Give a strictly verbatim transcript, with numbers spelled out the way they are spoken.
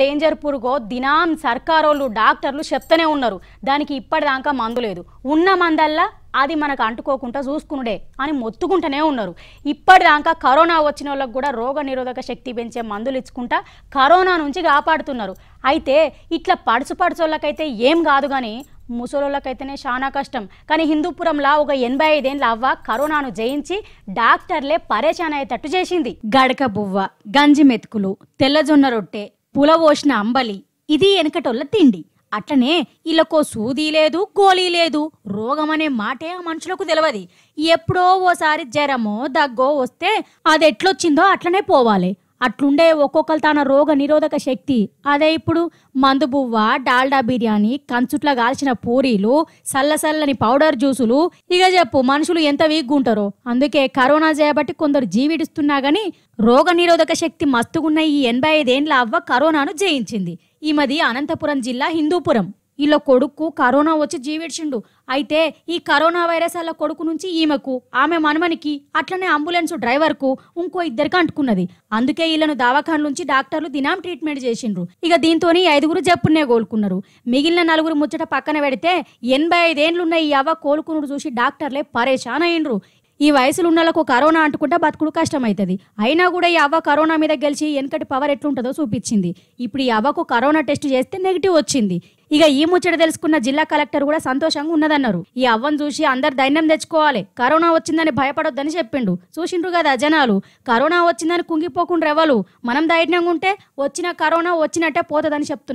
Danger पुरुगो दिनां सर्कारोलु डाक्टर्लु चेप्तने उन्नारु दानिकी इप्पटिदाका मंदु लेदु उन्न मंदल्ला అది మనకు అంటుకోకుండా చూసుకునుడే అని మొత్తుకుంటనే ఉన్నారు. ఇప్పటిదాకా కరోనా వచ్చినోళ్ళకి కూడా రోగనిరోధక శక్తి పెంచే మందులు ఇచ్చుకుంటా కరోనా నుంచి కాపాడుతున్నారు. అయితే ఇట్లా పడుచు పడుచోళ్ళకైతే ఏం కాదు గానీ ముసలోళ్ళకైతేనే చాలా కష్టం. కానీ హిందూపురంలా ఒక ఎనభై ఐదు ఏళ్ల అవ్వ కరోనాను జయించి డాక్టర్లే పరేషాన్ అయ్యేటట్టు చేసింది. గడక బువ్వ, గంజి మెతుకులు, తెల్లజొన్న రొట్టె, పులవోసిన అంబలి ఇది ఎనకటొల్ల తిండి. అట్లనే ఇళ్ళకో సూది లేదు, గోళీ లేదు. రోగమనే మాటే ఆ మనుషులకు తెలియదు. ఎప్పుడో ఓసారి జ్వరమో దగ్గో వస్తే అది ఎట్లొచ్చిందో అట్లనే పోవాలి. అట్లుండే ఒక్కొక్కరు తన రోగ నిరోధక శక్తి అదే ఇప్పుడు మందు బువ్వ, డాల్డా బిర్యానీ, కంచుట్ల కాల్చిన పూరీలు, సల్లసల్లని పౌడర్ జ్యూసులు. ఇక చెప్పు మనుషులు ఎంత వీక్గా ఉంటారో. అందుకే కరోనా జయబట్టి కొందరు జీవిస్తున్నా గానీ రోగ నిరోధక శక్తి మస్తుగున్న ఈ ఎనభై ఐదేండ్ల అవ్వ కరోనాను జయించింది. ఈ మది అనంతపురం జిల్లా హిందూపురం. ఇలా కొడుకు కరోనా వచ్చి జీవించిండు. అయితే ఈ కరోనా వైరస్ అలా కొడుకు నుంచి ఈమెకు, ఆమె మనమనికి, అట్లనే అంబులెన్స్ డ్రైవర్కు, ఇంకో ఇద్దరికి అంటుకున్నది. అందుకే వీళ్ళను దవాఖాన నుంచి డాక్టర్లు దినం ట్రీట్మెంట్ చేసిండ్రు. ఇక దీంతో ఐదుగురు జప్పునే కోలుకున్నారు. మిగిలిన నలుగురు ముచ్చట పక్కన పెడితే ఎనభై ఐదేండ్లున్న ఈ అవ్వ కోలుకునుడు చూసి డాక్టర్లే పరేషాన్ అయ్యిండ్రు. ఈ వయసులున్నలకు కరోనా అంటుకుంటే బతుకుడు కష్టమవుతుంది. అయినా కూడా ఈ అవ్వ కరోనా మీద గెలిచి వెనకటి పవర్ ఎట్లుంటుందో చూపించింది. ఇప్పుడు ఈ అవ్వకు కరోనా టెస్ట్ చేస్తే నెగిటివ్ వచ్చింది. ఇక ఈ ముచ్చట తెలుసుకున్న జిల్లా కలెక్టర్ కూడా సంతోషంగా ఉన్నదన్నారు. ఈ అవ్వను చూసి అందరు ధైర్యం తెచ్చుకోవాలి, కరోనా వచ్చిందని భయపడొద్దని చెప్పిండు. చూసిండ్రు కదా జనాలు, కరోనా వచ్చిందని కుంగిపోకుండా ఎవరు మనం ధైర్యంగా ఉంటే వచ్చిన కరోనా వచ్చినట్టే పోతుందని చెప్తున్నారు.